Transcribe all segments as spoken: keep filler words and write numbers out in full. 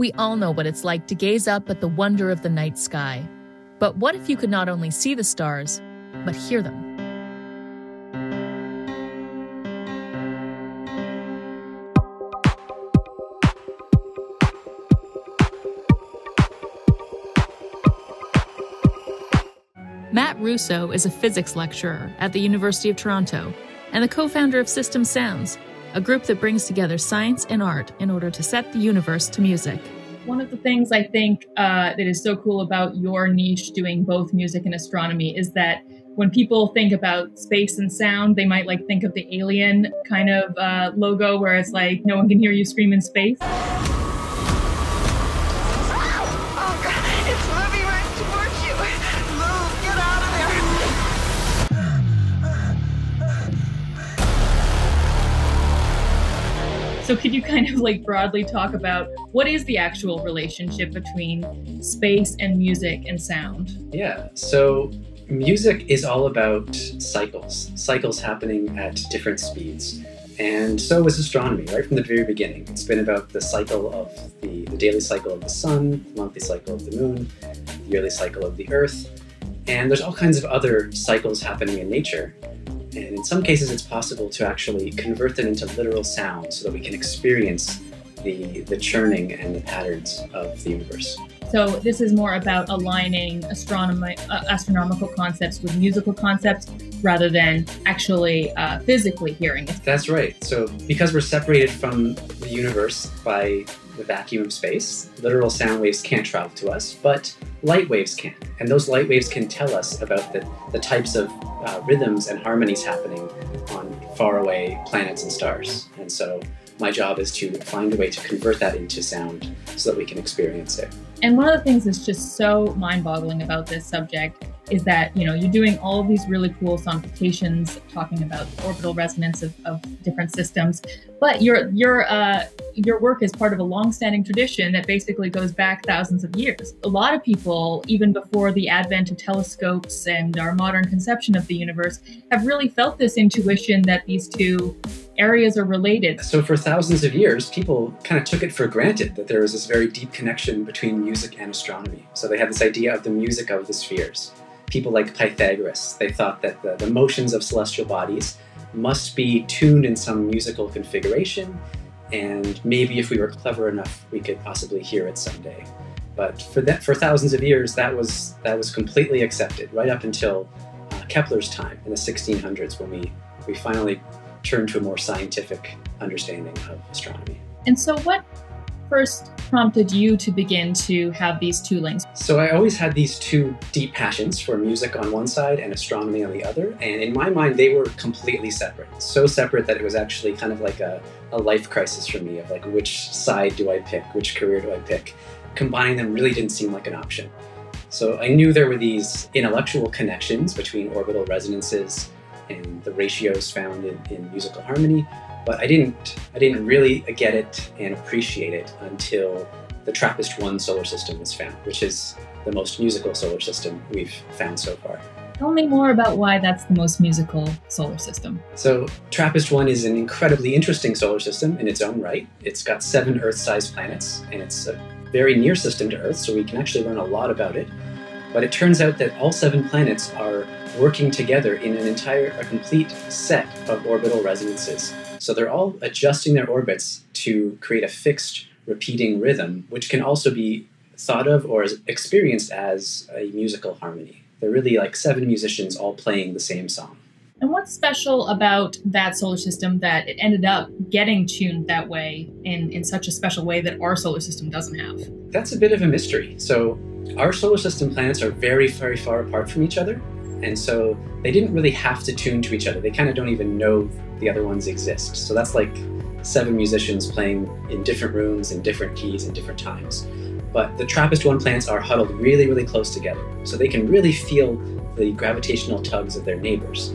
We all know what it's like to gaze up at the wonder of the night sky. But what if you could not only see the stars, but hear them? Matt Russo is a physics lecturer at the University of Toronto and the co-founder of System Sounds, a group that brings together science and art in order to set the universe to music. One of the things I think uh, that is so cool about your niche doing both music and astronomy is that when people think about space and sound, they might like think of the alien kind of uh, logo where it's like, no one can hear you scream in space. So could you kind of like broadly talk about what is the actual relationship between space and music and sound? Yeah, so music is all about cycles, cycles happening at different speeds. And so is astronomy, right from the very beginning. It's been about the cycle of the, the daily cycle of the sun, the monthly cycle of the moon, the yearly cycle of the earth. And there's all kinds of other cycles happening in nature. And in some cases, it's possible to actually convert them into literal sound so that we can experience the, the churning and the patterns of the universe. So this is more about aligning astronomy, uh, astronomical concepts with musical concepts rather than actually uh, physically hearing it. That's right. So because we're separated from the universe by the vacuum of space, literal sound waves can't travel to us, but light waves can. And those light waves can tell us about the, the types of uh, rhythms and harmonies happening on faraway planets and stars. And so my job is to find a way to convert that into sound so that we can experience it. And one of the things that's just so mind-boggling about this subject is that, you know, you're doing all of these really cool sonifications, talking about orbital resonance of, of different systems, but your your uh, your work is part of a long-standing tradition that basically goes back thousands of years. A lot of people, even before the advent of telescopes and our modern conception of the universe, have really felt this intuition that these two areas are related. So for thousands of years, people kind of took it for granted that there was this very deep connection between music and astronomy. So they had this idea of the music of the spheres. People like Pythagoras, they thought that the, the motions of celestial bodies must be tuned in some musical configuration, and maybe if we were clever enough, we could possibly hear it someday. But for that, for thousands of years, that was that was completely accepted, right up until uh, Kepler's time in the sixteen hundreds, when we we finally turned to a more scientific understanding of astronomy. And so, what first prompted you to begin to have these two links? So I always had these two deep passions for music on one side and astronomy on the other, and in my mind they were completely separate. So separate that it was actually kind of like a, a life crisis for me of like, which side do I pick, which career do I pick? Combining them really didn't seem like an option. So I knew there were these intellectual connections between orbital resonances and the ratios found in, in musical harmony, but I didn't, I didn't really get it and appreciate it until the TRAPPIST one solar system was found, which is the most musical solar system we've found so far. Tell me more about why that's the most musical solar system. So TRAPPIST one is an incredibly interesting solar system in its own right. It's got seven Earth-sized planets, and it's a very near system to Earth, so we can actually learn a lot about it. But it turns out that all seven planets are working together in an entire, a complete set of orbital resonances. So they're all adjusting their orbits to create a fixed repeating rhythm, which can also be thought of or experienced as a musical harmony. They're really like seven musicians all playing the same song. And what's special about that solar system that it ended up getting tuned that way in, in such a special way that our solar system doesn't have? That's a bit of a mystery. So our solar system planets are very, very far apart from each other. And so they didn't really have to tune to each other. They kind of don't even know the other ones exist. So that's like seven musicians playing in different rooms, in different keys, in different times. But the TRAPPIST one planets are huddled really, really close together. So they can really feel the gravitational tugs of their neighbors.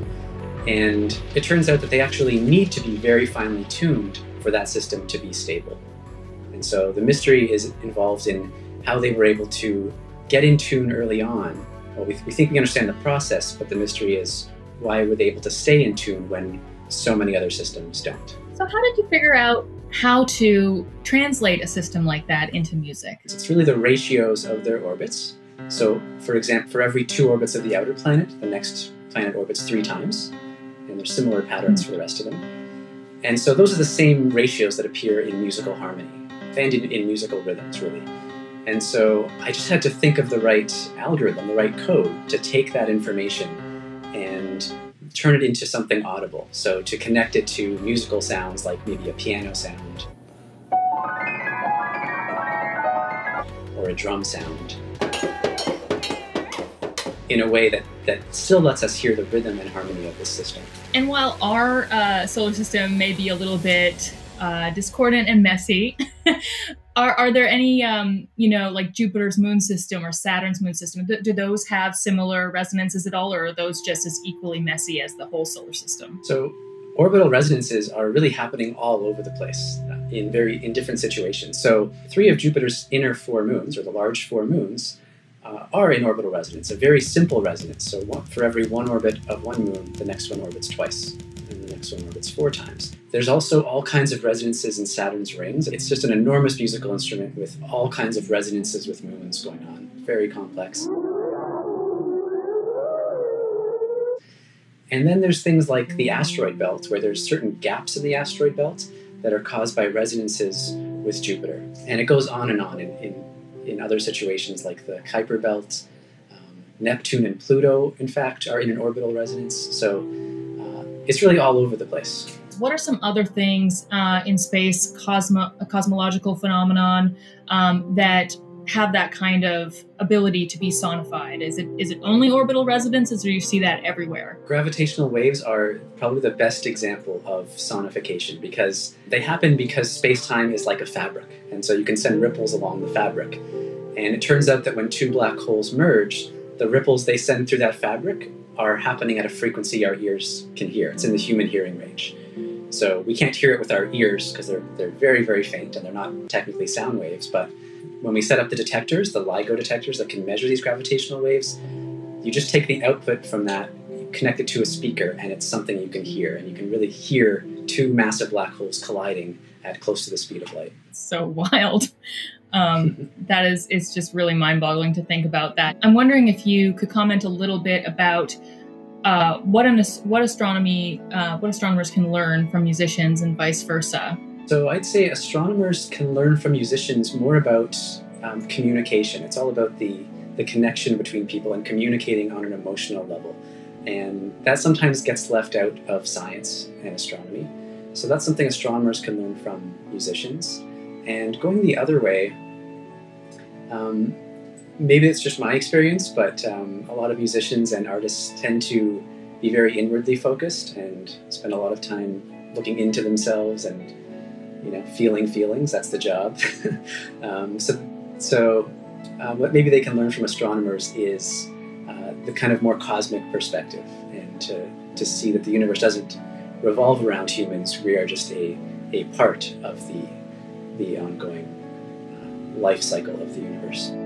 And it turns out that they actually need to be very finely tuned for that system to be stable. And so the mystery is involved in how they were able to get in tune early on. Well, we, th we think we understand the process, but the mystery is why were they able to stay in tune when so many other systems don't. So how did you figure out how to translate a system like that into music. It's really the ratios of their orbits. So, for example, for every two orbits of the outer planet, the next planet orbits three times, and there's similar patterns for the rest of them. And so those are the same ratios that appear in musical harmony and in, in musical rhythms, really. And so I just had to think of the right algorithm, the right code, to take that information and turn it into something audible. So to connect it to musical sounds, like maybe a piano sound, or a drum sound, in a way that, that still lets us hear the rhythm and harmony of this system. And while our uh, solar system may be a little bit uh, discordant and messy, are, are there any, um, you know, like Jupiter's moon system or Saturn's moon system, do, do those have similar resonances at all, or are those just as equally messy as the whole solar system? So orbital resonances are really happening all over the place in, very, in different situations. So three of Jupiter's inner four moons, or the large four moons, Uh, are in orbital resonance, a very simple resonance. So one, for every one orbit of one moon, the next one orbits twice, and the next one orbits four times. There's also all kinds of resonances in Saturn's rings. It's just an enormous musical instrument with all kinds of resonances with moons going on. Very complex. And then there's things like the asteroid belt, where there's certain gaps in the asteroid belt that are caused by resonances with Jupiter. And it goes on and on in, in in other situations like the Kuiper Belt. Um, Neptune and Pluto, in fact, are in an orbital resonance. So uh, it's really all over the place. What are some other things uh, in space, cosmo a cosmological phenomenon, um, that have that kind of ability to be sonified? Is it, is it only orbital resonances, or do you see that everywhere? Gravitational waves are probably the best example of sonification, because they happen because space-time is like a fabric, and so you can send ripples along the fabric. And it turns out that when two black holes merge, the ripples they send through that fabric are happening at a frequency our ears can hear. It's in the human hearing range. So we can't hear it with our ears because they're, they're very, very faint, and they're not technically sound waves, but when we set up the detectors, the LIGO detectors that can measure these gravitational waves, you just take the output from that, connect it to a speaker, and it's something you can hear. And you can really hear two massive black holes colliding at close to the speed of light. So wild. Um, that is, it's just really mind-boggling to think about that. I'm wondering if you could comment a little bit about uh, what, an, what astronomy, uh, what astronomers can learn from musicians and vice versa. So I'd say astronomers can learn from musicians more about um, communication. It's all about the, the connection between people and communicating on an emotional level. And that sometimes gets left out of science and astronomy. So that's something astronomers can learn from musicians. And going the other way, um, maybe it's just my experience, but um, a lot of musicians and artists tend to be very inwardly focused and spend a lot of time looking into themselves and you know, feeling feelings, that's the job. um, so so uh, what maybe they can learn from astronomers is uh, the kind of more cosmic perspective, and to, to see that the universe doesn't revolve around humans. We are just a, a part of the, the ongoing uh, life cycle of the universe.